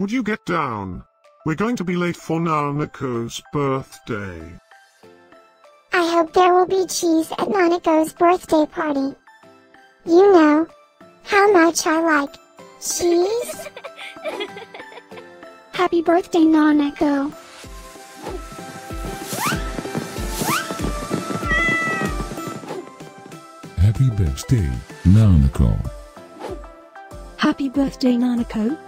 Would you get down? We're going to be late for Nanako's birthday. I hope there will be cheese at Nanako's birthday party. You know how much I like cheese. Happy birthday, Nanako. Happy birthday, Nanako. Happy birthday, Nanako.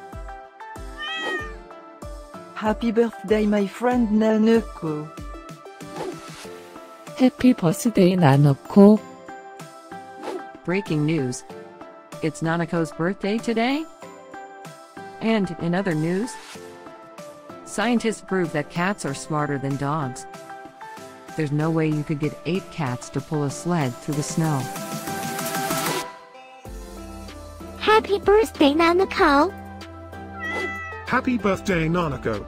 Happy birthday, my friend Nanako. Happy birthday, Nanako. Breaking news. It's Nanako's birthday today. And in other news, scientists prove that cats are smarter than dogs. There's no way you could get 8 cats to pull a sled through the snow. Happy birthday, Nanako. Happy birthday, Nanako.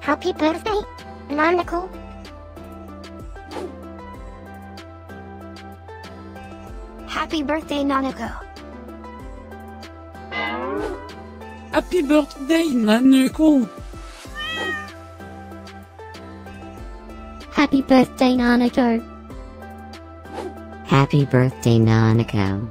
Happy birthday, Nanako. Happy birthday, Nanako. Happy birthday, Nanako. Happy birthday, Nanako. Happy birthday, Nanako.